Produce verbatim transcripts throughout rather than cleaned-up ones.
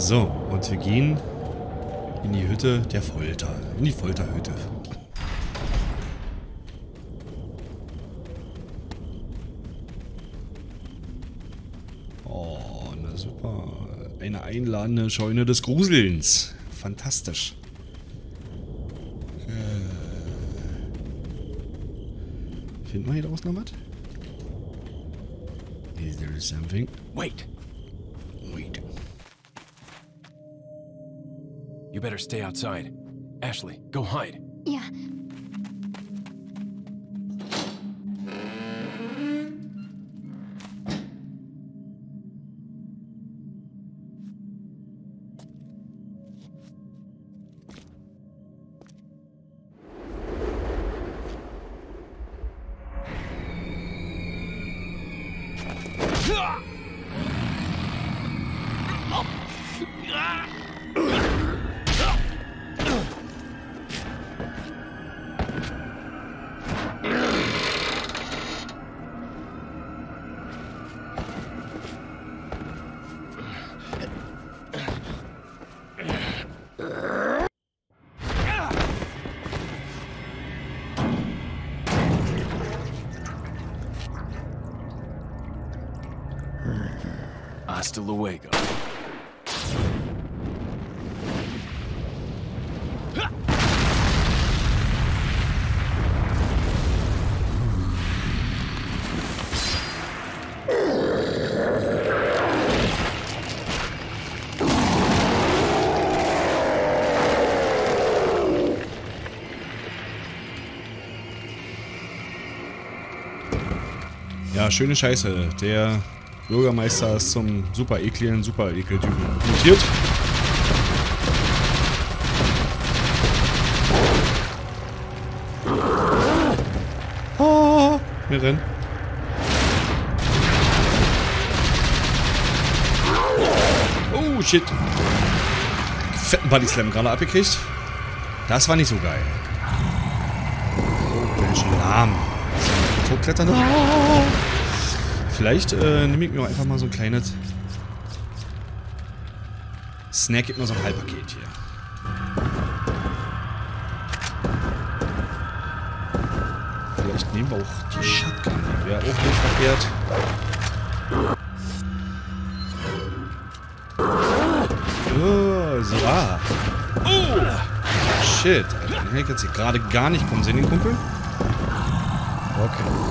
So, und wir gehen in die Hütte der Folter. In die Folterhütte. Oh, na super. Eine einladende Scheune des Gruselns. Fantastisch. Äh. Finden wir hier draußen noch was? Is there something? Wait. Wait. You better stay outside. Ashley, go hide. Yeah. Hasta luego. Ja, schöne Scheiße. Der Bürgermeister ist zum super ekligen, super ekeltypen mutiert. Oh, wir rennen. Oh, shit. Fetten Body Slam gerade abgekriegt. Das war nicht so geil. Oh, der ist schon lahm. So, hochklettern. Oh. Vielleicht äh, nehme ich mir einfach mal so ein kleines Snack, gibt mir so ein Halbpaket hier. Vielleicht nehmen wir auch die Shotgun, die wäre auch nicht verkehrt. Oh, so. Ah. Oh! Shit, Alter. Den hätte ich jetzt hier gerade gar nicht kommen sehen, den Kumpel. Okay.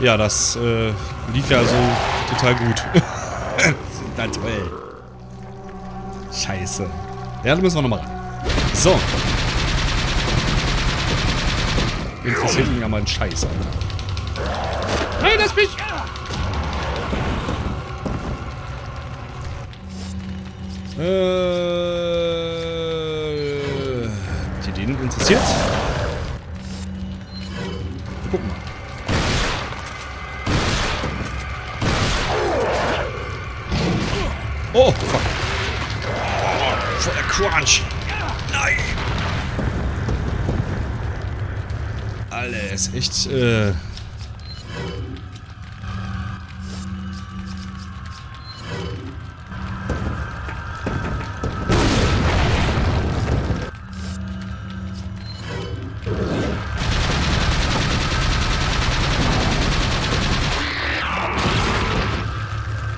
Ja, das äh, lief ja so total gut. Na toll. Scheiße. Ja, da müssen wir nochmal ran. So. Interessiert mich ja mal ein Scheiß, Alter. Nein, das bin ich! Äh. Habt ihr den interessiert? Guck mal. Oh, fuck. Oh, voll der Crunch. Nein. Alter, ist echt, äh...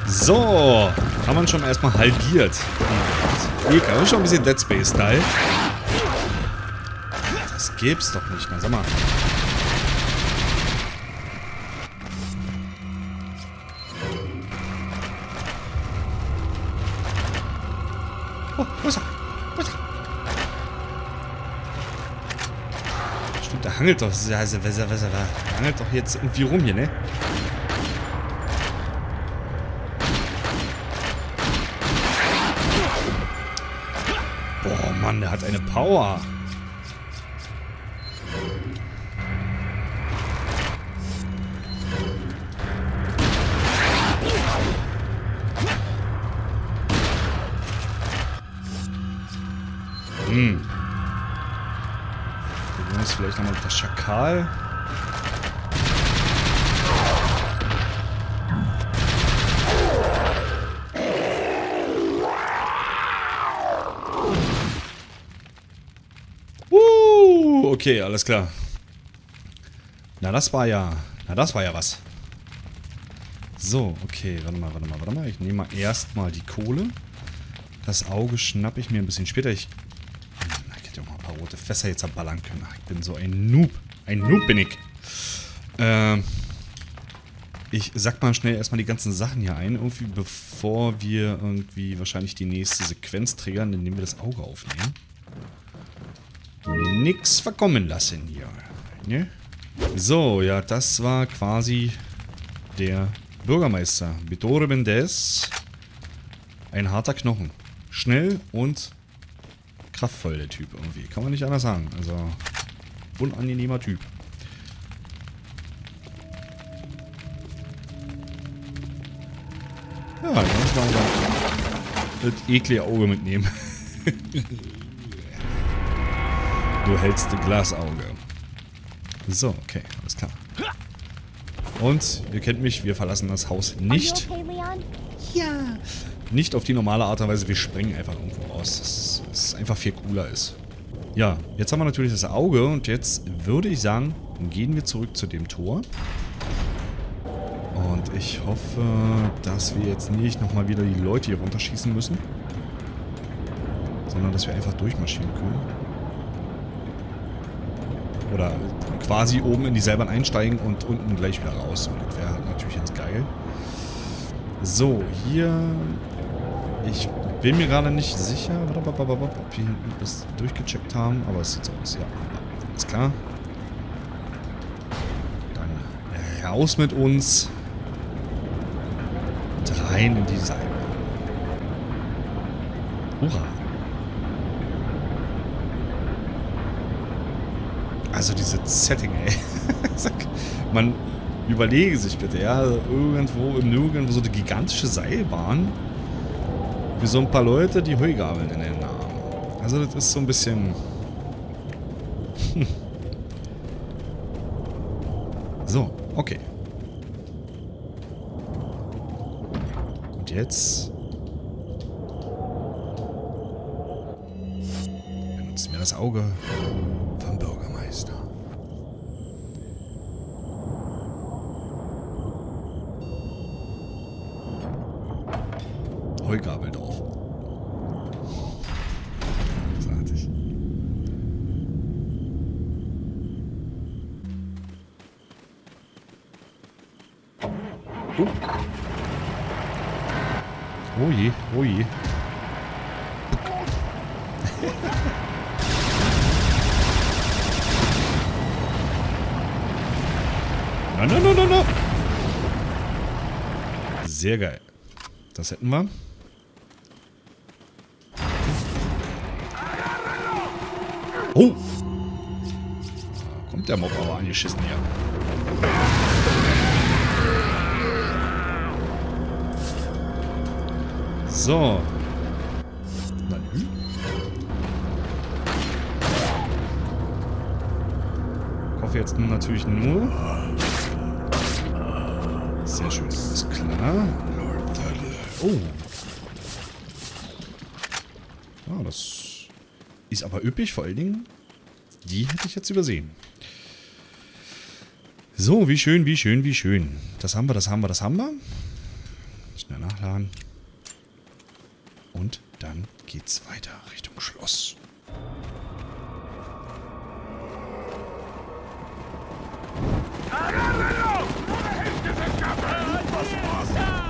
So. Haben wir schon erstmal halbiert. Ekel, aber schon ein bisschen Dead Space-Style. Das gibt's doch nicht, na sag mal. Oh, wo ist er? Wo ist er? Stimmt, der hangelt doch. Also, besser, besser, der hangelt doch jetzt irgendwie rum hier, ne? Mann, der hat eine Power. Hm. Wir nehmen uns vielleicht nochmal das Schakal. Uh, okay, alles klar. Na, das war ja... Na, das war ja was. So, okay, warte mal, warte mal, warte mal. Ich nehme mal erstmal die Kohle. Das Auge schnappe ich mir ein bisschen später. Ich, ich hätte ja auch mal ein paar rote Fässer jetzt abballern können. Ach, ich bin so ein Noob. Ein Noob bin ich. Ähm, ich sack mal schnell erstmal die ganzen Sachen hier ein, irgendwie bevor wir irgendwie wahrscheinlich die nächste Sequenz triggern, indem wir das Auge aufnehmen. Nix verkommen lassen hier. Ne? So, ja, das war quasi der Bürgermeister. Bitores Mendez. Ein harter Knochen. Schnell und kraftvoll, der Typ irgendwie. Kann man nicht anders sagen. Also, unangenehmer Typ. Ja, dann muss man das eklige Auge mitnehmen. Du hältst das Glasauge. So, okay, alles klar. Und, ihr kennt mich, wir verlassen das Haus nicht. Ja. Nicht auf die normale Art und Weise, wir springen einfach irgendwo raus, dass es einfach viel cooler ist. Ja, jetzt haben wir natürlich das Auge und jetzt würde ich sagen, gehen wir zurück zu dem Tor. Und ich hoffe, dass wir jetzt nicht nochmal wieder die Leute hier runterschießen müssen, sondern dass wir einfach durchmarschieren können. Oder quasi oben in die Seilbahn einsteigen und unten gleich wieder raus. Und das wäre halt natürlich ganz geil. So, hier... Ich bin mir gerade nicht sicher, ob wir hier das durchgecheckt haben, aber es sieht so aus. Ja, alles klar. Dann raus mit uns und rein in die Seilbahn. Hurra! Also diese Setting, ey. Man überlege sich bitte, ja, also irgendwo im Nirgendwo so eine gigantische Seilbahn. Wie so ein paar Leute, die Heugabeln in den Armen. Also das ist so ein bisschen... So, okay. Und jetzt... Benutzen wir das Auge vom Bürgermeister. Heugabel drauf. Uh. Oh je, oh je. Na, na, na, na, na. Sehr geil. Das hätten wir. Oh! Da kommt der Mob aber angeschissen her. So. Nein. Ich hoffe jetzt natürlich nur. Sehr schön, ist klar. Oh. Ah, das ist aber üppig, vor allen Dingen. Die hätte ich jetzt übersehen. So, wie schön, wie schön, wie schön. Das haben wir, das haben wir, das haben wir. Schnell nachladen. Und dann geht's weiter Richtung Schloss.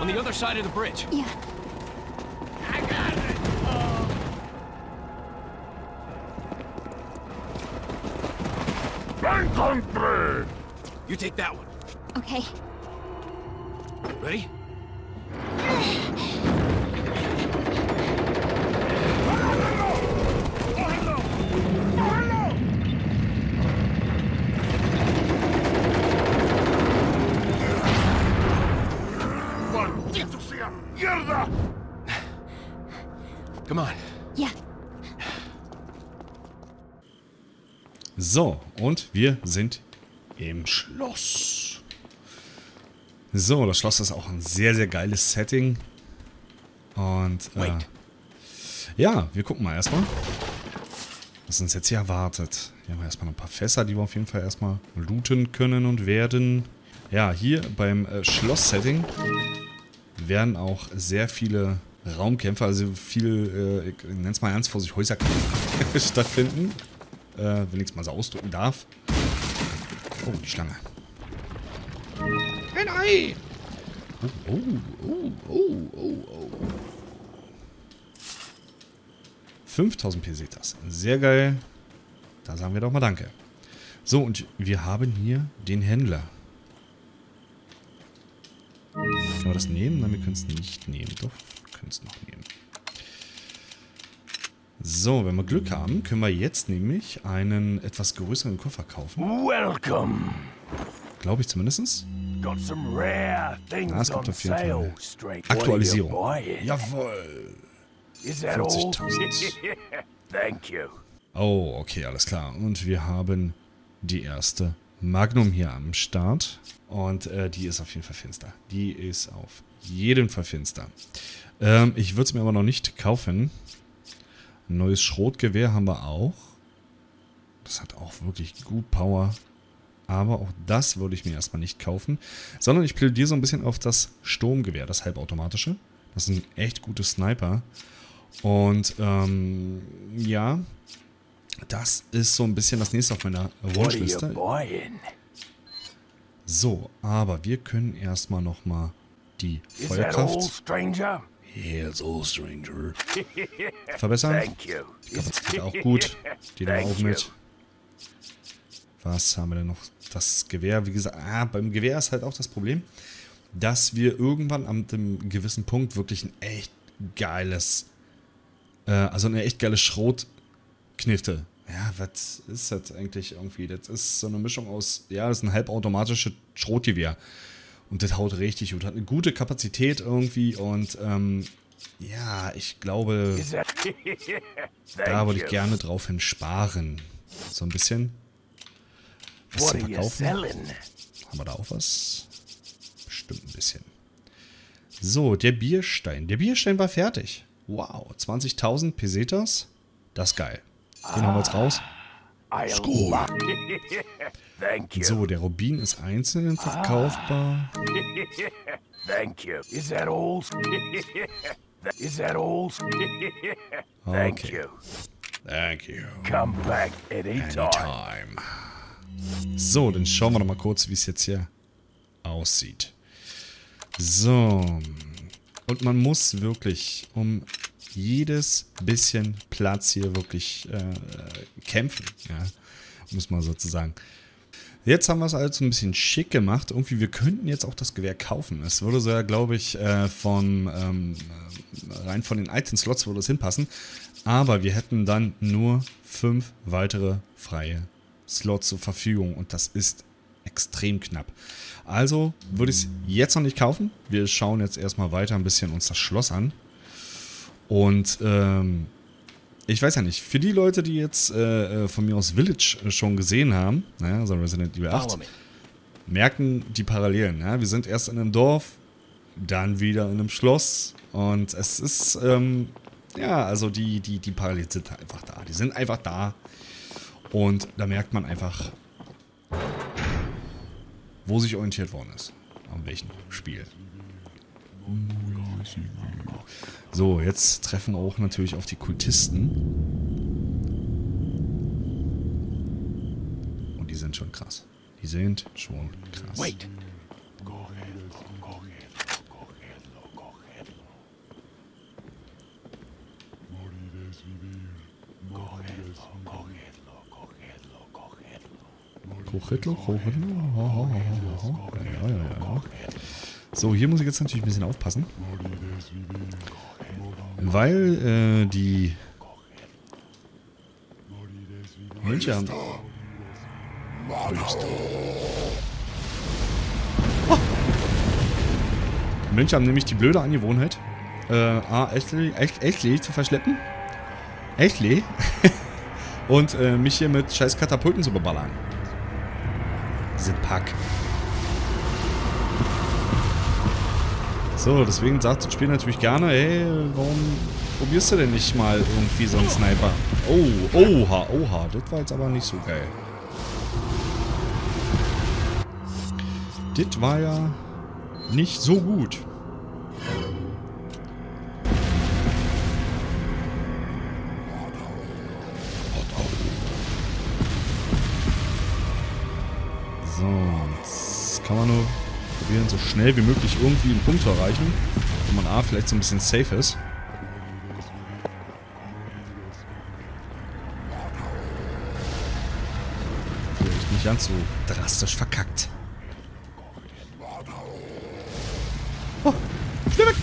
On the other side of the bridge. Yeah. I got it. Oh. Run country. You take that one. Okay. Ready? Come on. Yeah. So, und wir sind im Schloss. So, das Schloss ist auch ein sehr, sehr geiles Setting. Und, äh, ja, wir gucken mal erstmal, was uns jetzt hier erwartet. Hier haben wir erstmal noch ein paar Fässer, die wir auf jeden Fall erstmal looten können und werden. Ja, hier beim äh, Schloss-Setting werden auch sehr viele Raumkämpfe, also viele, äh, ich nenne es mal ganz vorsichtig, Häuserkämpfe stattfinden. Äh, wenn ich es mal so ausdrücken darf. Oh, die Schlange. Ein Ei! Oh, oh, oh, oh, oh. fünftausend Pesetas. Sehr geil. Da sagen wir doch mal Danke. So, und wir haben hier den Händler. Können wir das nehmen? Nein, wir können es nicht nehmen. Doch, wir können es noch nehmen. So, wenn wir Glück haben, können wir jetzt nämlich einen etwas größeren Koffer kaufen. Welcome. Glaube ich zumindest. Got some rare things ah, es kommt auf jeden Fall eine Aktualisierung. Jawohl. vierzigtausend. Thank you. Oh, okay, alles klar. Und wir haben die erste Magnum hier am Start. Und äh, die ist auf jeden Fall finster. Die ist auf jeden Fall finster. Ähm, ich würde es mir aber noch nicht kaufen. Ein neues Schrotgewehr haben wir auch. Das hat auch wirklich gut Power. Aber auch das würde ich mir erstmal nicht kaufen. Sondern ich plädiere so ein bisschen auf das Sturmgewehr, das halbautomatische. Das ist ein echt gutes Sniper. Und ähm, ja, das ist so ein bisschen das nächste auf meiner Wunschliste. So, aber wir können erstmal nochmal die Feuerkraft verbessern. Die Kapazität auch gut. Die nehmen wir auch mit. Was haben wir denn noch? Das Gewehr, wie gesagt, ah, beim Gewehr ist halt auch das Problem, dass wir irgendwann an einem gewissen Punkt wirklich ein echt geiles, äh, also eine echt geile Schrotknifte. Ja, was ist das eigentlich irgendwie? Das ist so eine Mischung aus, ja, das ist ein halbautomatisches Schrotgewehr. Und das haut richtig gut, hat eine gute Kapazität irgendwie und, ähm, ja, ich glaube, da würde ich gerne drauf hin sparen. So ein bisschen. Was zum Verkaufen? Haben wir da auch was? Bestimmt ein bisschen. So, der Bierstein. Der Bierstein war fertig. Wow, zwanzigtausend Pesetas. Das ist geil. Den haben wir jetzt raus. So, der Rubin ist einzeln verkaufbar. Okay. Thank you. Come back anytime. So, dann schauen wir noch mal kurz, wie es jetzt hier aussieht. So. Und man muss wirklich um jedes bisschen Platz hier wirklich äh, kämpfen, ja, muss man sozusagen. Jetzt haben wir es also ein bisschen schick gemacht. Irgendwie, wir könnten jetzt auch das Gewehr kaufen. Es würde so, glaube ich, äh, von ähm, rein von den Item-Slots würde es hinpassen. Aber wir hätten dann nur fünf weitere freie Slots zur Verfügung und das ist extrem knapp. Also würde ich es jetzt noch nicht kaufen. Wir schauen jetzt erstmal weiter ein bisschen uns das Schloss an. Und ähm, ich weiß ja nicht, für die Leute, die jetzt äh, von mir aus Village schon gesehen haben, naja, so Resident Evil acht, merken die Parallelen. Ja? Wir sind erst in einem Dorf, dann wieder in einem Schloss und es ist, ähm, ja, also die, die, die Parallelen sind einfach da. Die sind einfach da und da merkt man einfach, wo sich orientiert worden ist, an welchem Spiel. So, jetzt treffen wir auch natürlich auf die Kultisten. Und die sind schon krass. Die sind schon krass. Wait. Ja, ja, ja. So, hier muss ich jetzt natürlich ein bisschen aufpassen. Weil, äh, die Mönche haben... Oh. Die Mönche haben nämlich die blöde Angewohnheit, äh, ah, Ashley zu verschleppen. Ashley und äh, mich hier mit scheiß Katapulten zu beballern. Diese Pack. So, deswegen sagt das Spiel natürlich gerne, hey, warum probierst du denn nicht mal irgendwie so einen Sniper? Oh, oha, oha, das war jetzt aber nicht so geil. Das war ja nicht so gut. So, jetzt kann man nur probieren, so schnell wie möglich irgendwie einen Punkt zu erreichen, wo man A vielleicht so ein bisschen safe ist. Vielleicht nicht ganz so drastisch verkackt. Oh, schnell weg!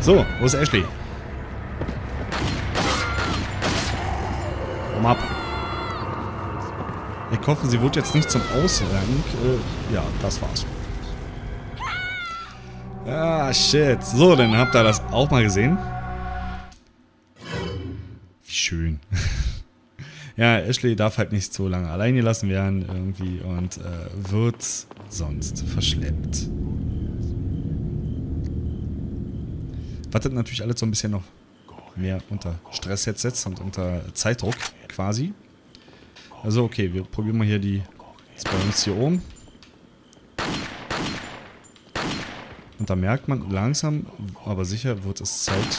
So, wo ist Ashley? Komm ab. Ich hoffe, sie wurde jetzt nicht zum Ausrank. Äh, ja, das war's. Ah, shit. So, dann habt ihr das auch mal gesehen. Wie schön. Ja, Ashley darf halt nicht so lange allein gelassen werden irgendwie und äh, wird sonst verschleppt. Wartet natürlich alles so ein bisschen noch mehr unter Stress jetzt setzt und unter Zeitdruck quasi. Also okay, wir probieren mal hier die Spawns hier oben. Und da merkt man langsam, aber sicher wird es Zeit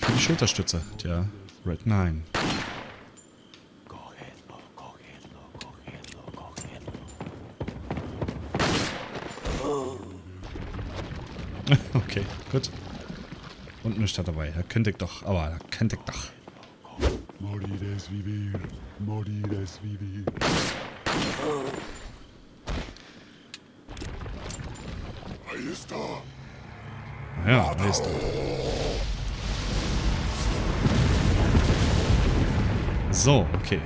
für die Schulterstütze der Red Nine. Okay, gut. Und nichts da dabei. Da könnte ich doch. Aber da könnte ich doch. Ja, da ist er. So, okay.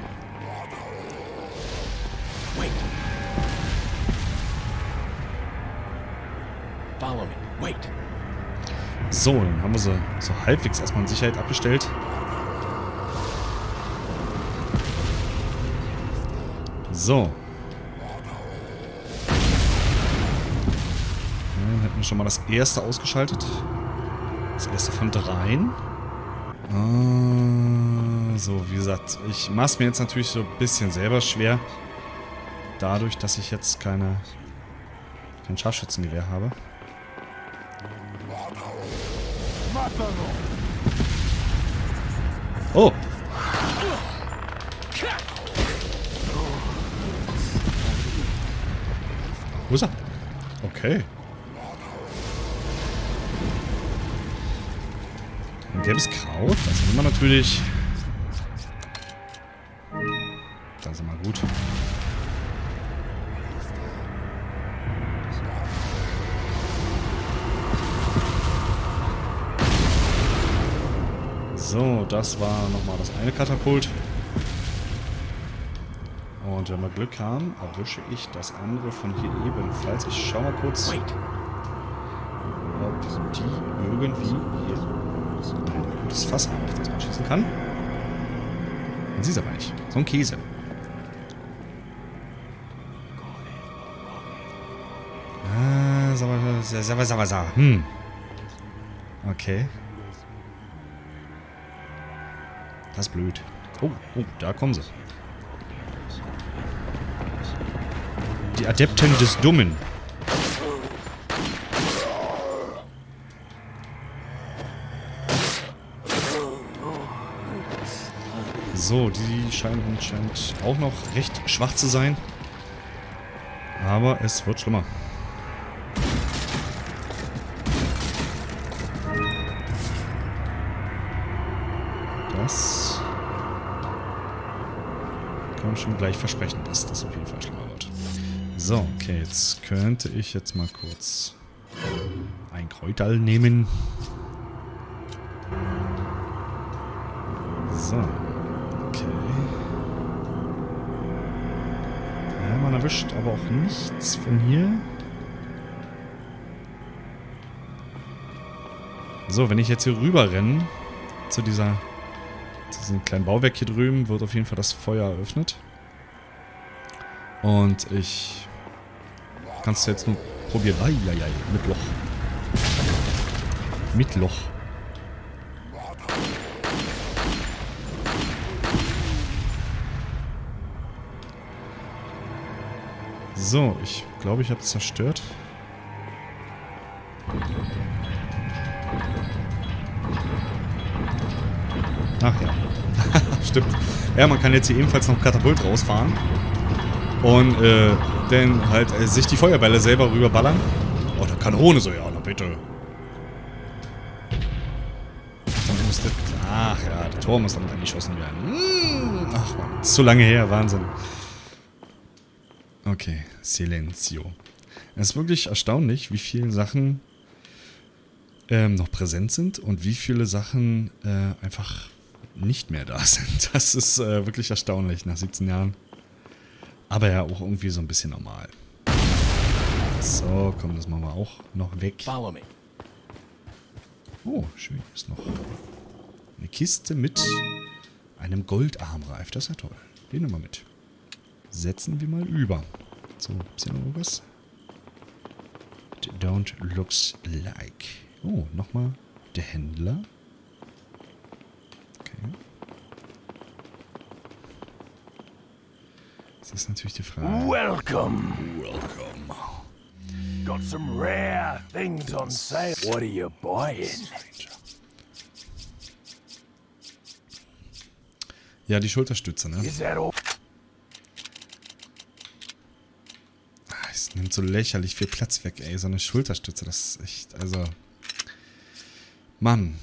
So, dann haben wir sie so halbwegs erstmal in Sicherheit abgestellt. So. Dann hätten wir schon mal das erste ausgeschaltet. Das erste von dreien. Ah, so, wie gesagt, ich mache es mir jetzt natürlich so ein bisschen selber schwer. Dadurch, dass ich jetzt keine, kein Scharfschützengewehr habe. Oh! Wo ist er? Okay. Ein gelbes Kraut, das nehmen wir natürlich. Das ist immer gut. So, das war nochmal das eine Katapult. Und wenn wir Glück haben, erwische ich das andere von hier ebenfalls. Ich schau mal kurz, Wait. ob die irgendwie hier ein gutes Fass haben, auf das man schießen kann. Man sieht es aber nicht. So ein Käse. Ah, Sava, Sava, Sava. Hm. Okay. Das ist blöd. Oh, oh, da kommen sie. Die Adepten des Dummen. So, die scheinen anscheinend auch noch recht schwach zu sein. Aber es wird schlimmer. Das schon gleich versprechen, dass das auf jeden Fall schlimmer wird. So, okay, jetzt könnte ich jetzt mal kurz ein Kräuterl nehmen. So, okay. erwischt, aber auch nichts von hier. So, wenn ich jetzt hier rüber renne, zu dieser, zu diesem kleinen Bauwerk hier drüben, wird auf jeden Fall das Feuer eröffnet. Und ich kannst du jetzt nur probieren. Ai, ai, ai, mit Loch. Mit Loch. So, ich glaube, ich habe es zerstört. Ach ja. Stimmt. Ja, man kann jetzt hier ebenfalls noch Katapult rausfahren. Und äh, dann halt äh, sich die Feuerbälle selber rüberballern. Oder Kanone so, ja, na bitte. Dann muss das, ach ja, der Tor muss damit angeschossen werden. Ach man, ist zu lange her, Wahnsinn. Okay, Silencio. Es ist wirklich erstaunlich, wie viele Sachen ähm, noch präsent sind und wie viele Sachen äh, einfach nicht mehr da sind. Das ist äh, wirklich erstaunlich nach siebzehn Jahren. Aber ja, auch irgendwie so ein bisschen normal. So, komm, das machen wir auch noch weg. Oh, schön, ist noch eine Kiste mit einem Goldarmreif. Das ist ja toll. Den nehmen wir mit. Setzen wir mal über. So, ist hier noch irgendwas? It don't looks like. Oh, nochmal der Händler. Okay. Das ist natürlich die Frage. Welcome. Welcome. Got some rare things on sale. What are you buying? Ja, die Schulterstütze, ne? Nimmt so lächerlich viel Platz weg, ey. So eine Schulterstütze, das ist echt, also... Mann.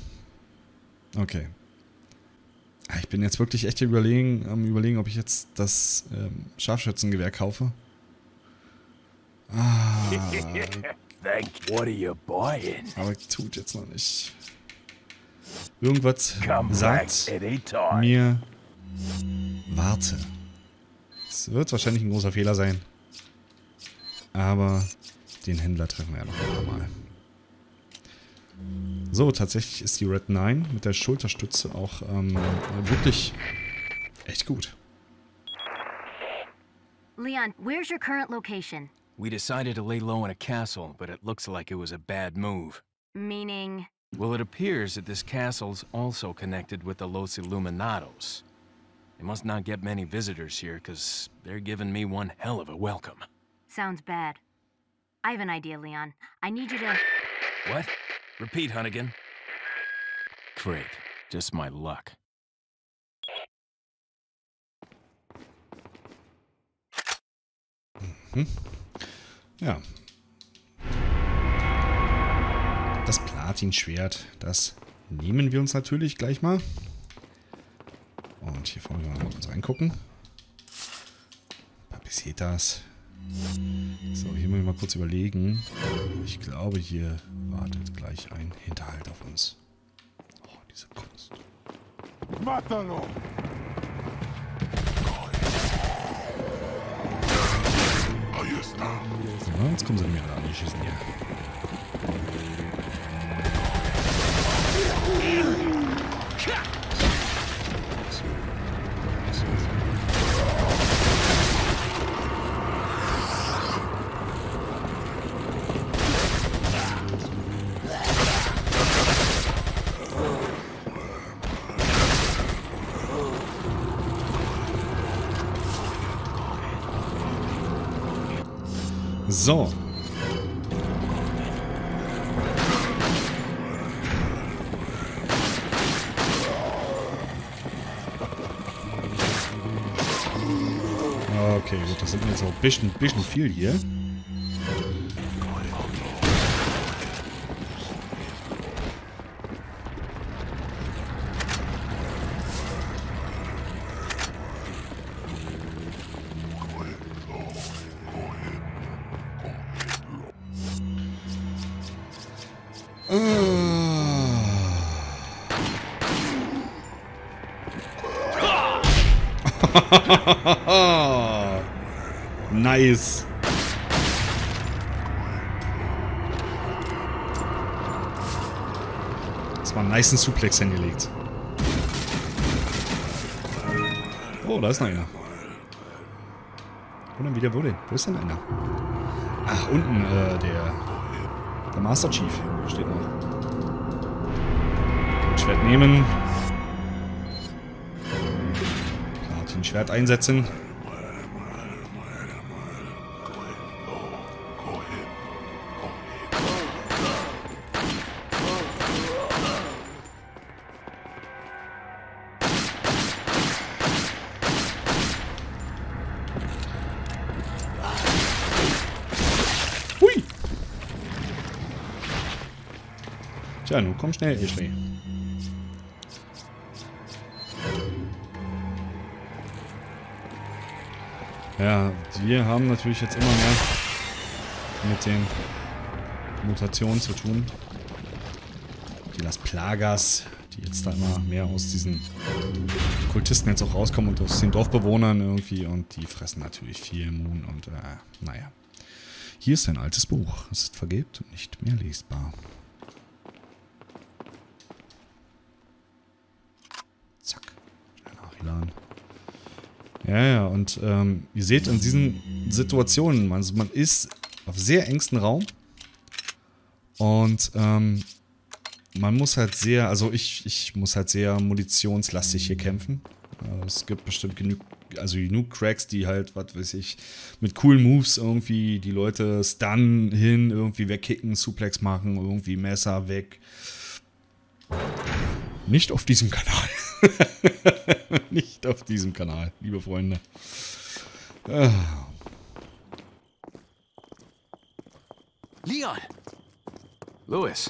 Okay. Ich bin jetzt wirklich echt überlegen, am überlegen, ob ich jetzt das ähm, Scharfschützengewehr kaufe. Ah. Aber ich tut jetzt noch nicht. Irgendwas sagt mir... Warte. Das wird wahrscheinlich ein großer Fehler sein. Aber den Händler treffen wir ja noch einmal. So, tatsächlich ist die Red Nine mit der Schulterstütze auch ähm, wirklich echt gut. Leon, where's your current location? We decided to lay low in a castle, but it looks like it was a bad move. Meaning? Well, it appears that this castle's also connected with the Los Illuminados. They must not get many visitors here, because they're giving me one hell of a welcome. Sounds bad. I have an idea, Leon. I need you to... What? Repeat, Hunnigan. Great. Just my luck. Mhm. Ja. Das Platinschwert, das nehmen wir uns natürlich gleich mal. Und hier vorne mal kurz reingucken. Papisetas. So, hier muss ich mal kurz überlegen. Ich glaube, hier wartet gleich ein Hinterhalt auf uns. Oh, diese Kunst. Matalo! So, jetzt kommen sie mir gerade angeschissen hier. So. Okay, gut, das sind jetzt auch ein bisschen, bisschen viel hier. Nice. Das war ein nice Suplex hingelegt. Oh, da ist noch einer. Wo denn wieder, wo denn? Wo ist denn einer? Ach, unten, äh, der... Der Master Chief steht noch. Schwert nehmen. Platinschwert einsetzen. Ja, nun komm schnell, ihr Schnee. Ja, wir haben natürlich jetzt immer mehr mit den Mutationen zu tun. Die Las Plagas, die jetzt da immer mehr aus diesen Kultisten jetzt auch rauskommen und aus den Dorfbewohnern irgendwie. Und die fressen natürlich viel Moon und äh, naja. Hier ist ein altes Buch. Es ist vergilbt und nicht mehr lesbar. Ja, ja, und ähm, ihr seht in diesen Situationen, also man ist auf sehr engstem Raum und ähm, man muss halt sehr, also ich, ich muss halt sehr munitionslastig hier kämpfen. Äh, es gibt bestimmt genug, also genug Cracks, die halt, was weiß ich, mit coolen Moves irgendwie die Leute stunnen, hin, irgendwie wegkicken, Suplex machen, irgendwie Messer weg. Nicht auf diesem Kanal. Nicht auf diesem Kanal, liebe Freunde. Ah. Leon! Louis!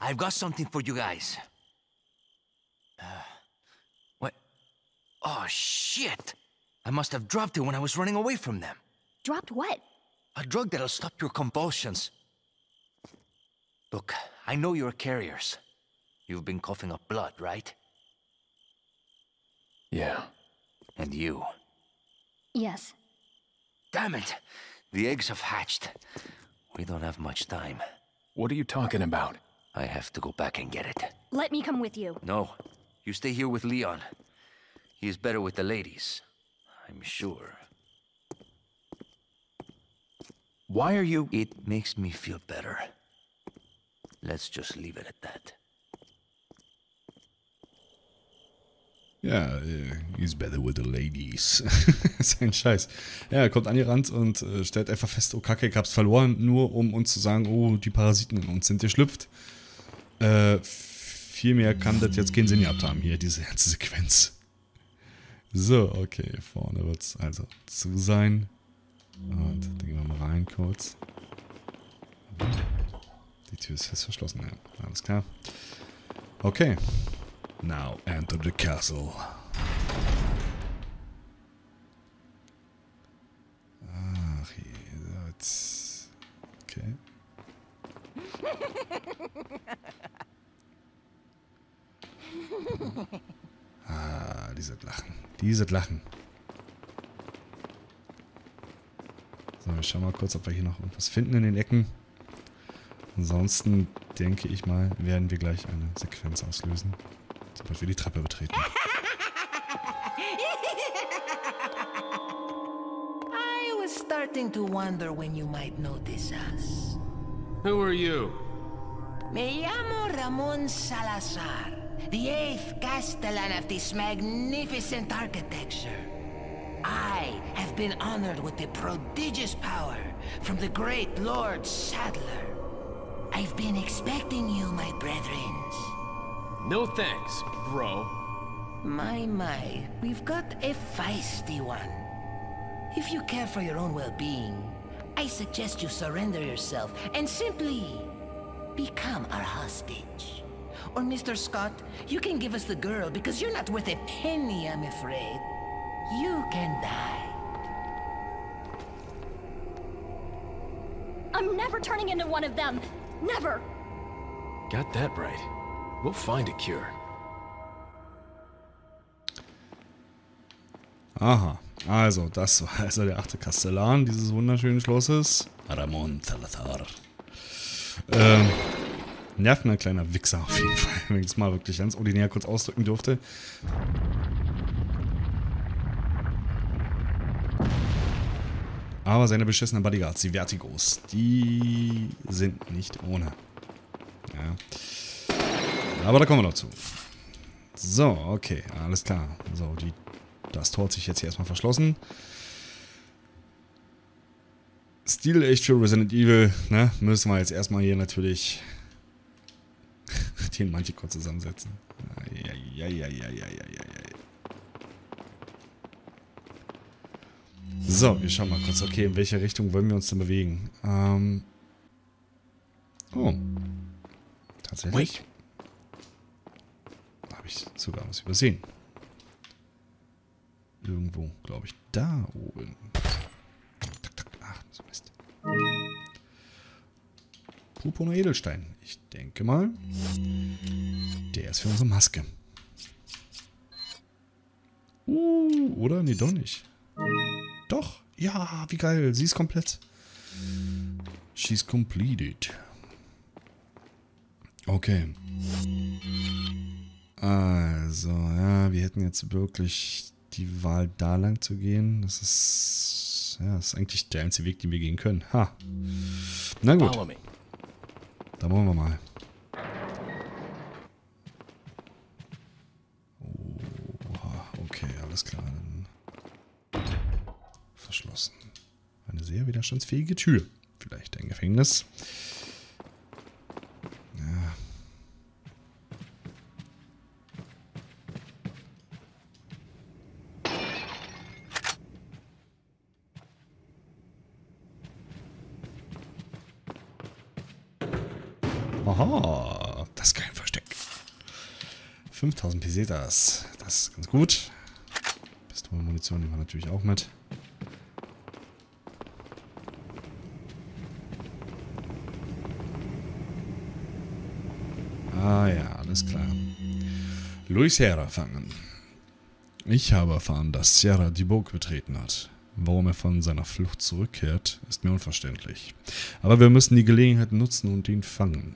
I've got something for you guys. Uh, what? Oh, shit! I must have dropped it when I was running away from them. Dropped what? A drug that'll stop your convulsions. Look, I know you're carriers. You've been coughing up blood, right? Yeah. And you? Yes. Damn it! The eggs have hatched. We don't have much time. What are you talking about? I have to go back and get it. Let me come with you. No. You stay here with Leon. He's better with the ladies. I'm sure. Why are you... It makes me feel better. Let's just leave it at that. Ja, he's better with the ladies. Ist ein Scheiß. Ja, er kommt angerannt und äh, stellt einfach fest, oh Kacke, ich hab's verloren, nur um uns zu sagen, oh, die Parasiten in uns sind geschlüpft. Äh, viel mehr kann das jetzt keinen Sinn gehabt haben, hier, diese ganze Sequenz. So, okay, vorne wird's also zu sein. Und dann gehen wir mal rein kurz. Die Tür ist fest verschlossen, ja, alles klar. Okay. Now enter the castle. Ach, jetzt. Okay. Ah, dieses Lachen. Dieses Lachen. So, wir schauen mal kurz, ob wir hier noch irgendwas finden in den Ecken. Ansonsten, denke ich mal, werden wir gleich eine Sequenz auslösen. Sobald wir die Treppe betreten. I was starting to wonder when you might notice us. Who are you? Me llamo Ramon Salazar, the eighth Castellan of this magnificent architecture. I have been honored with the prodigious power from the great Lord Sadler. I've been expecting you, my brethren. No thanks, bro. My, my, we've got a feisty one. If you care for your own well-being, I suggest you surrender yourself and simply become our hostage. Or, Mister Scott, you can give us the girl because you're not worth a penny, I'm afraid. You can die. I'm never turning into one of them. Never. Got that right. We'll find a cure. Aha, Also, das war also der achte Kastellan dieses wunderschönen Schlosses. Ramon Salazar. Ähm, nervt mir ein kleiner Wichser auf jeden Fall, wenn ich es mal wirklich ganz ordinär kurz ausdrücken durfte. Aber seine beschissenen Bodyguards, die Vertigos, die sind nicht ohne. Ja. Aber da kommen wir noch zu. So, okay, alles klar. So, die, das Tor hat sich jetzt hier erstmal verschlossen. Stil echt für Resident Evil, ne? Müssen wir jetzt erstmal hier natürlich den Mantik kurz zusammensetzen. Ja, ja, ja, ja, ja, ja, ja. So, wir schauen mal kurz. Okay, in welche Richtung wollen wir uns denn bewegen? Ähm. Oh. Tatsächlich. Da habe ich sogar was übersehen. Irgendwo, glaube ich, da oben. Tack, tack. Ach, so Mist. Purpurner Edelstein. Ich denke mal, der ist für unsere Maske. Uh, oder? Nee, doch nicht. Doch, ja, wie geil. Sie ist komplett. She's completed. Okay. Also, ja, wir hätten jetzt wirklich die Wahl, da lang zu gehen. Das ist, ja, das ist eigentlich der einzige Weg, den wir gehen können. Ha. Na gut. Da wollen wir mal. Oh, okay, alles klar. Verschlossen. Eine sehr widerstandsfähige Tür. Vielleicht ein Gefängnis. Ja. Aha, das ist kein Versteck. fünftausend Pesetas. Das ist ganz gut. Pistolenmunition nehmen wir natürlich auch mit. Ah ja, alles klar. Luis Sierra fangen. Ich habe erfahren, dass Sierra die Burg betreten hat. Warum er von seiner Flucht zurückkehrt, ist mir unverständlich. Aber wir müssen die Gelegenheit nutzen und ihn fangen.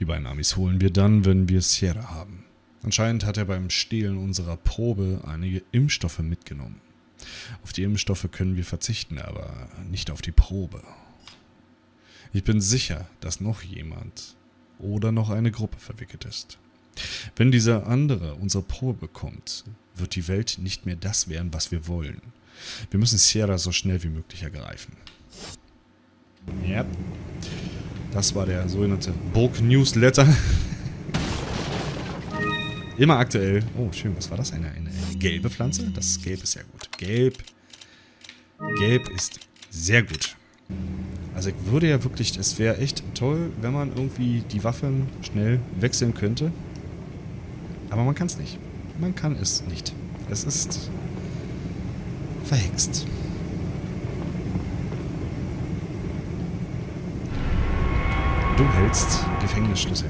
Die beiden Amis holen wir dann, wenn wir Sierra haben. Anscheinend hat er beim Stehlen unserer Probe einige Impfstoffe mitgenommen. Auf die Impfstoffe können wir verzichten, aber nicht auf die Probe. Ich bin sicher, dass noch jemand oder noch eine Gruppe verwickelt ist. Wenn dieser andere unsere Probe bekommt, wird die Welt nicht mehr das werden, was wir wollen. Wir müssen Sierra so schnell wie möglich ergreifen. Ja. Das war der sogenannte Burg-Newsletter. Immer aktuell. Oh, schön, was war das? Eine, eine, eine gelbe Pflanze? Das Gelb ist sehr gut. Gelb. Gelb ist sehr gut. Also ich würde ja wirklich, es wäre echt toll, wenn man irgendwie die Waffen schnell wechseln könnte. Aber man kann es nicht. Man kann es nicht. Es ist verhext. Du hältst Gefängnisschlüssel.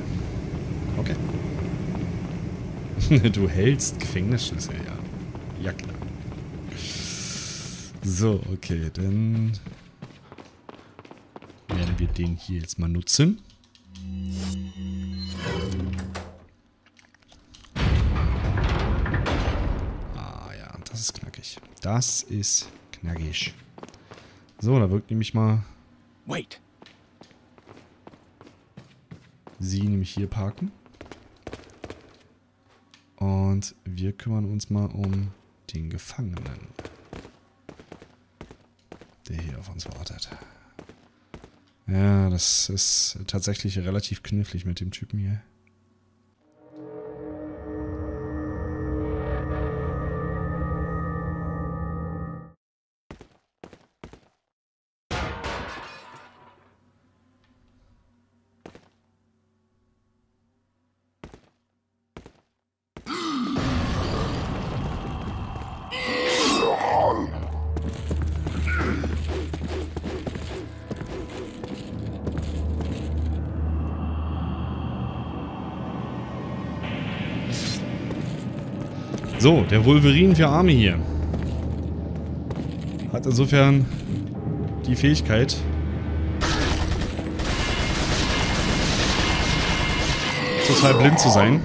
Okay. Du hältst Gefängnisschlüssel, ja. Ja, klar. So, okay, dann werden wir den hier jetzt mal nutzen. Ah ja, das ist knackig. Das ist knackig. So, da wirkt nämlich mal... Wait. Sie nämlich hier parken. Und wir kümmern uns mal um den Gefangenen, der hier auf uns wartet. Ja, das ist tatsächlich relativ knifflig mit dem Typen hier. So, der Wolverine für Arme hier. hat insofern die Fähigkeit. Total blind zu sein.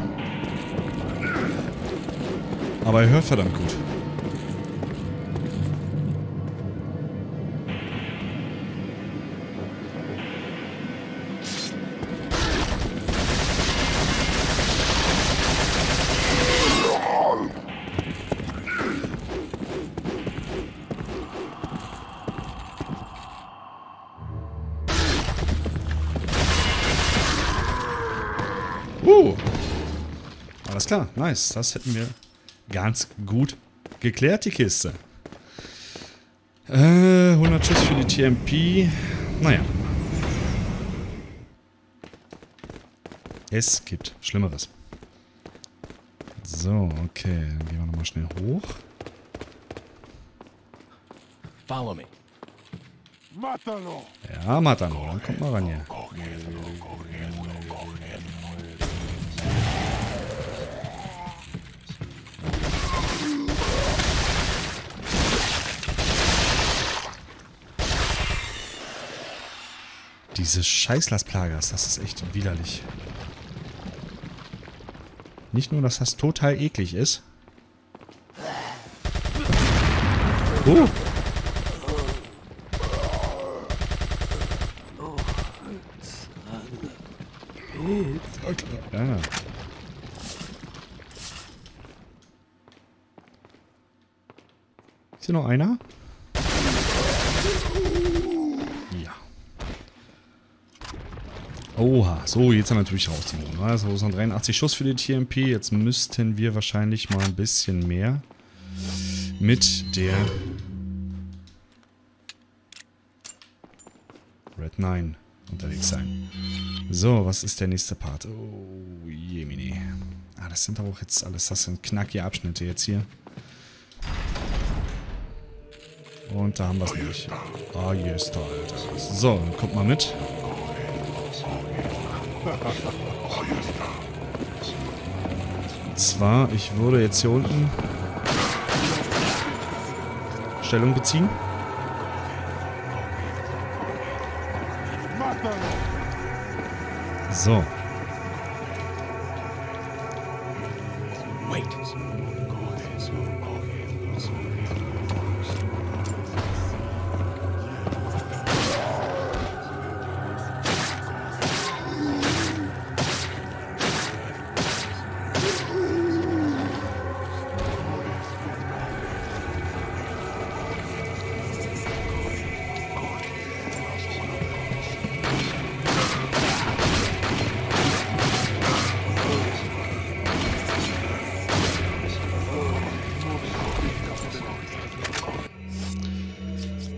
Aber er hört verdammt gut. Klar, nice. Das hätten wir ganz gut geklärt, die Kiste. Äh, hundert Schuss für die T M P. Naja. Es gibt Schlimmeres. So, okay. Dann gehen wir nochmal schnell hoch. Follow me. Ja, Matano. Dann kommt mal ran hier. Diese scheiß Las Plagas, das ist echt widerlich. Nicht nur, dass das total eklig ist. Oh. Okay. Ah. Ist hier noch einer? Oha, so, jetzt haben wir natürlich raus. Also hundertdreiundachtzig Schuss für die T M P. Jetzt müssten wir wahrscheinlich mal ein bisschen mehr mit der Red Nine unterwegs sein. So, was ist der nächste Part? Oh, Jemini. Ah, das sind auch jetzt alles, das sind knackige Abschnitte jetzt hier. Und da haben wir es nämlich. Ah, hier ist da, Alter. So, dann kommt mal mit. Und zwar, ich würde jetzt hier unten Stellung beziehen. So.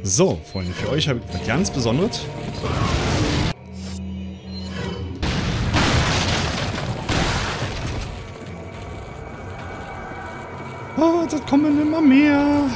So, Freunde, für euch habe ich was ganz Besonderes. Oh, das kommen immer mehr.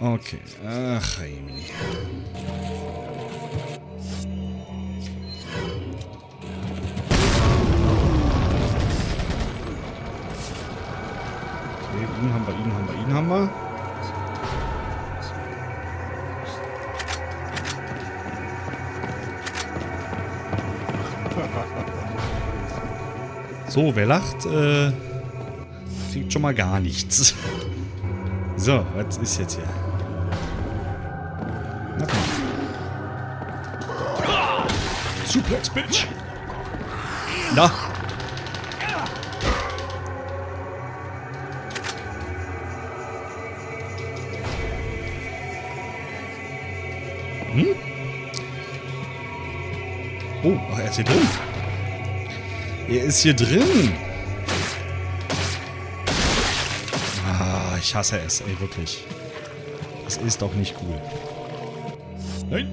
Okay, ach, Emily. Okay, ihn haben wir, ihn haben wir, ihn haben wir. So, wer lacht, äh, kriegt schon mal gar nichts. So, was ist jetzt hier? Suplex, Bitch! Na! Hm? Oh, ach, er ist hier drin. Er ist hier drin. Ah, ich hasse es, ey, wirklich. Das ist doch nicht cool. Nein.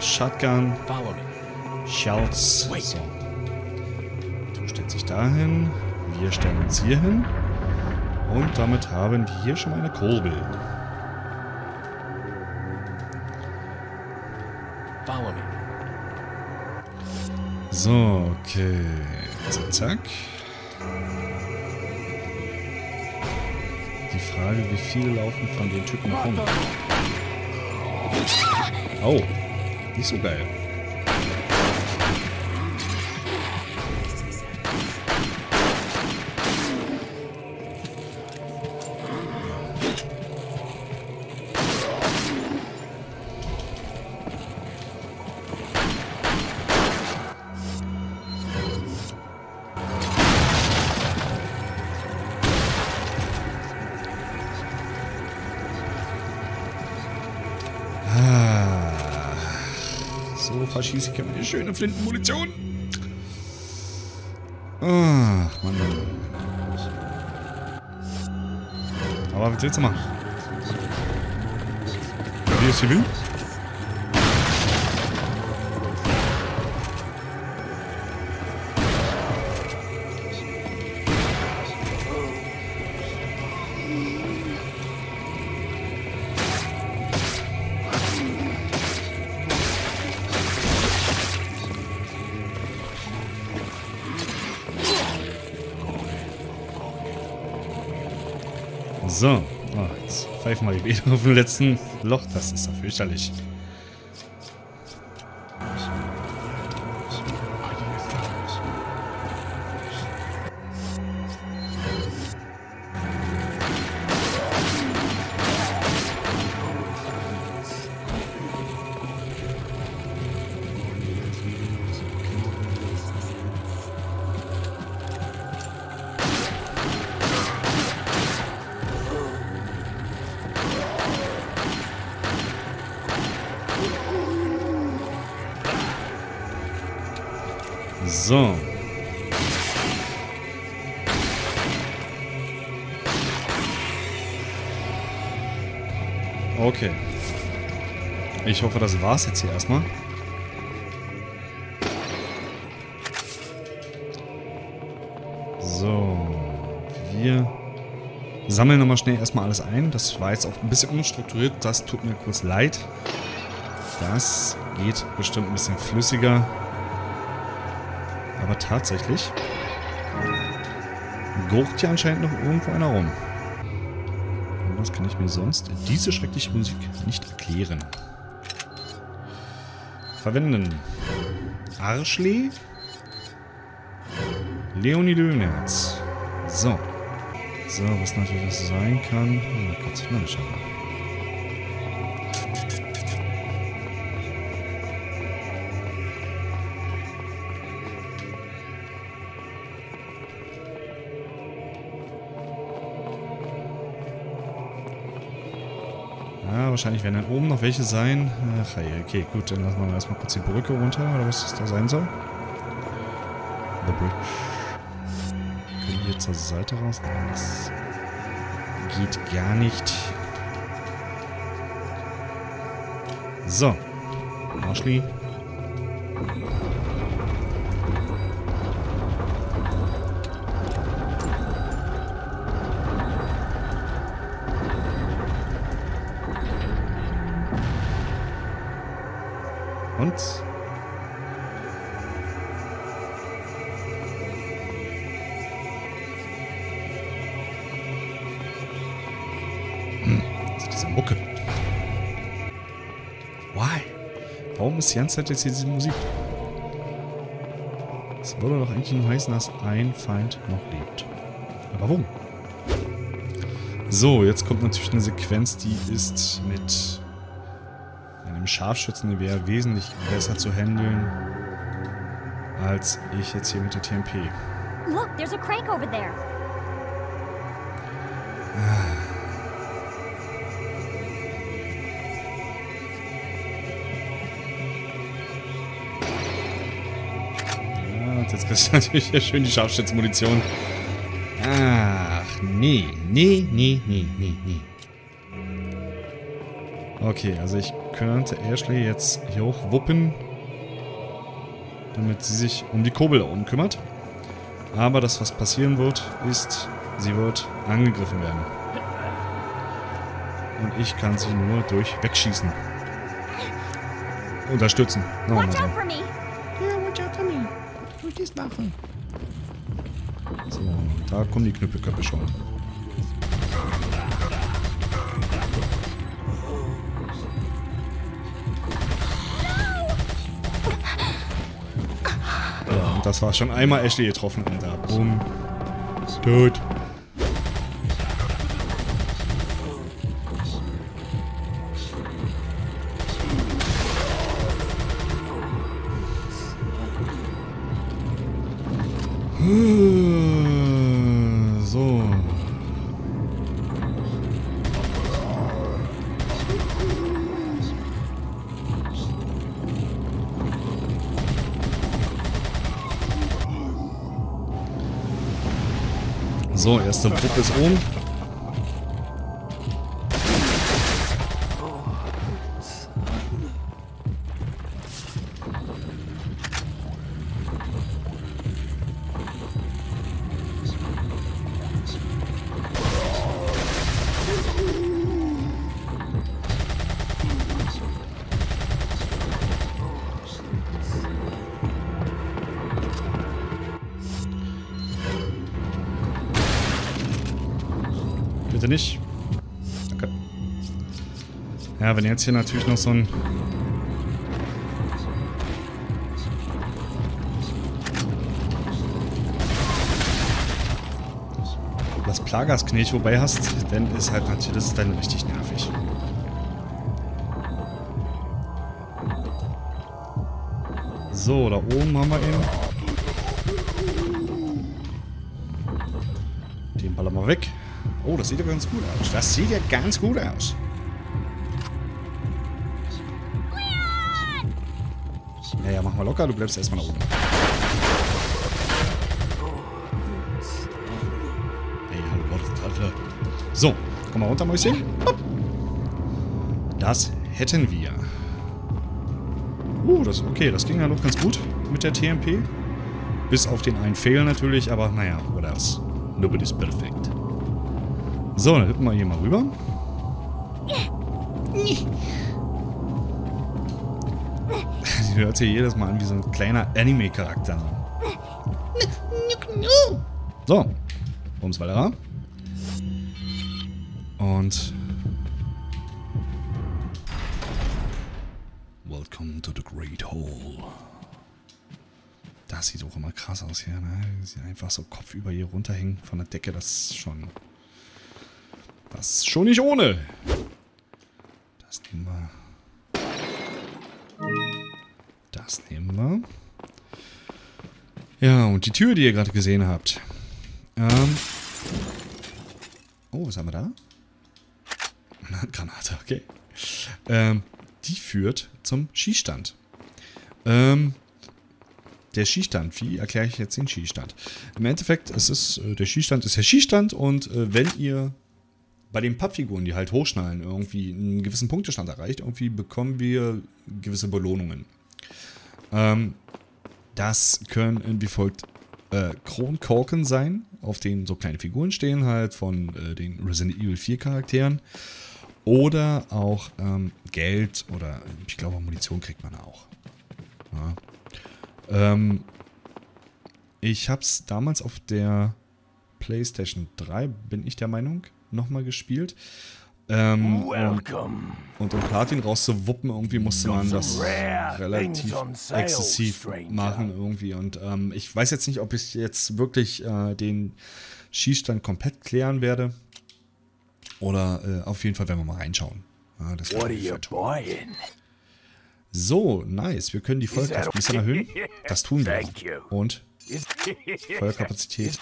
Shotgun. Shouts. So. Du stellst dich dahin. Wir stellen uns hier hin. Und damit haben wir hier schon mal eine Kurbel. So, okay. Zack, zack. Die Frage, wie viele laufen von den Typen nach oben? Oh. Nicht so geil. Schieße ich meine schöne Flintenmunition. Ach, Mann. Aber was willst du machen? Wie ist hier hin? So, oh, jetzt pfeifen wir die Bäder auf dem letzten Loch. Das ist doch fürchterlich. So. Okay. Ich hoffe, das war's jetzt hier erstmal. So. Wir sammeln nochmal schnell erstmal alles ein. Das war jetzt auch ein bisschen unstrukturiert. Das tut mir kurz leid. Das geht bestimmt ein bisschen flüssiger. Aber tatsächlich gurkt hier anscheinend noch irgendwo einer rum. Und was kann ich mir sonst diese schreckliche Musik nicht erklären? Verwenden. Arschli. Leonie Löhnerz. So. So, was natürlich was sein kann. Oh mein Gott, na, schau mal. Wahrscheinlich werden dann oben noch welche sein. Ach, okay, gut, dann lassen wir erstmal kurz die Brücke runter, oder was das da sein soll. The Bridge. Können wir jetzt zur Seite raus? Nein, das geht gar nicht. So. Ashley. Die ganze Zeit jetzt hier diese Musik. Es würde doch eigentlich nur heißen, dass ein Feind noch lebt. Aber warum? So, jetzt kommt natürlich eine Sequenz, die ist mit einem Scharfschützengewehr wesentlich besser zu handeln, als ich jetzt hier mit der T M P. Look, there's a crank over there. Ja, jetzt kriegst du natürlich ja schön die Scharfschützenmunition. Ach, nee, nee, nee, nee, nee, nee. Okay, also ich könnte Ashley jetzt hier hoch wuppen, damit sie sich um die Kurbel da oben kümmert. Aber das, was passieren wird, ist, sie wird angegriffen werden. Und ich kann sie nur durch wegschießen. Unterstützen. No, watch out for me. Ja, watch out for me. Durch die Waffe. So, da kommen die Knüppelköpfe schon. Ja, und das war schon einmal Ashley getroffen, Alter. Boom. Tot. So. So, erste Brücke ist oben. Bitte nicht. Danke. Ja, wenn jetzt hier natürlich noch so ein... Las Plagas Knilch wobei hast, dann ist halt natürlich, das ist dann richtig nervig. So, da oben haben wir eben. Den ballern wir weg. Oh, das sieht ja ganz gut aus. Das sieht ja ganz gut aus. Leon! Ja, ja, mach mal locker. Du bleibst erstmal da oben. Hey, hallo, Gott. So, komm mal runter, Mäuschen. Das hätten wir. Uh, das ist okay. Das ging ja noch ganz gut mit der T M P. Bis auf den einen Fail natürlich, aber naja, oder was? Nobody's perfect. So, dann hüpfen wir hier mal rüber. Sie hört sich jedes Mal an wie so ein kleiner Anime-Charakter. So, ums Valera. Und... Welcome to the Great Hall. Das sieht auch immer krass aus hier, ne? Sie einfach so kopfüber hier runterhängen von der Decke, das ist schon... Das ist schon nicht ohne. Das nehmen wir. Das nehmen wir. Ja, und die Tür, die ihr gerade gesehen habt. Ähm. Oh, was haben wir da? Eine Handgranate, okay. Ähm, die führt zum Schießstand. Ähm, der Schießstand, wie erkläre ich jetzt den Schießstand? Im Endeffekt, es ist, der Schießstand ist der Schießstand und äh, wenn ihr bei den Pappfiguren, die halt hochschnallen, irgendwie einen gewissen Punktestand erreicht, irgendwie bekommen wir gewisse Belohnungen. Ähm, das können wie folgt äh, Kronkorken sein, auf denen so kleine Figuren stehen, halt von äh, den Resident Evil vier Charakteren. Oder auch ähm, Geld oder ich glaube Munition kriegt man auch. Ja. Ähm, ich habe es damals auf der PlayStation drei, bin ich der Meinung, nochmal gespielt. Ähm, Welcome. Und um Platin rauszuwuppen, irgendwie musste man das relativ exzessiv machen irgendwie. Und ähm, ich weiß jetzt nicht, ob ich jetzt wirklich äh, den Schießstand komplett klären werde. Oder äh, auf jeden Fall werden wir mal reinschauen. Ah, das What are you buying? So, nice. Wir können die Vollkraft ein bisschen erhöhen. Das tun wir. Und Feuerkapazität,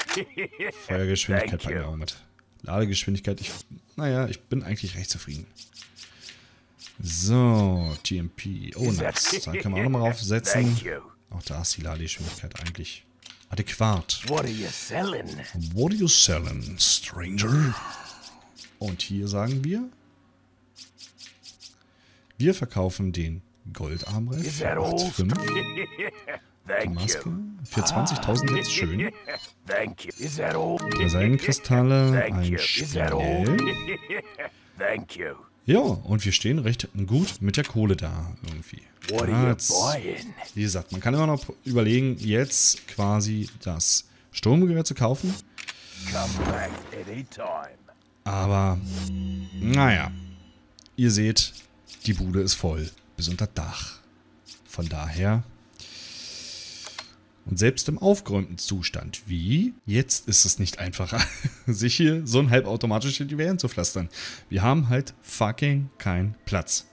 Feuergeschwindigkeit packen wir auch mit. Ladegeschwindigkeit. Ich, naja, ich bin eigentlich recht zufrieden. So, T M P. Oh, nice. Da können wir auch nochmal raufsetzen. Auch da ist die Ladegeschwindigkeit eigentlich adäquat. What are you selling? What are you selling, stranger? Und hier sagen wir, wir verkaufen den Goldarmreif für acht Komma fünf. Die Maske für zwanzigtausend jetzt, schön. Die Seidenkristalle, ein Spiel. Ja, und wir stehen recht gut mit der Kohle da irgendwie. Jetzt, wie gesagt, man kann immer noch überlegen, jetzt quasi das Sturmgewehr zu kaufen. Aber, naja, ihr seht, die Bude ist voll, bis unter Dach. Von daher, und selbst im aufgeräumten Zustand wie jetzt ist es nicht einfacher, sich hier so ein halbautomatisches Gewehr zu pflastern. Wir haben halt fucking keinen Platz.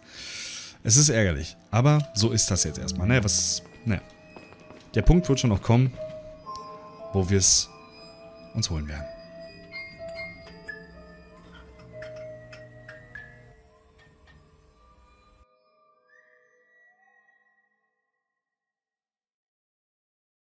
Es ist ärgerlich, aber so ist das jetzt erstmal. Naja, was, naja. Der Punkt wird schon noch kommen, wo wir es uns holen werden.